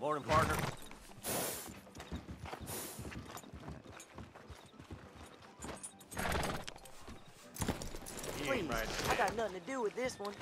Morning, partner. Freeze. Right. I got nothing to do with this one.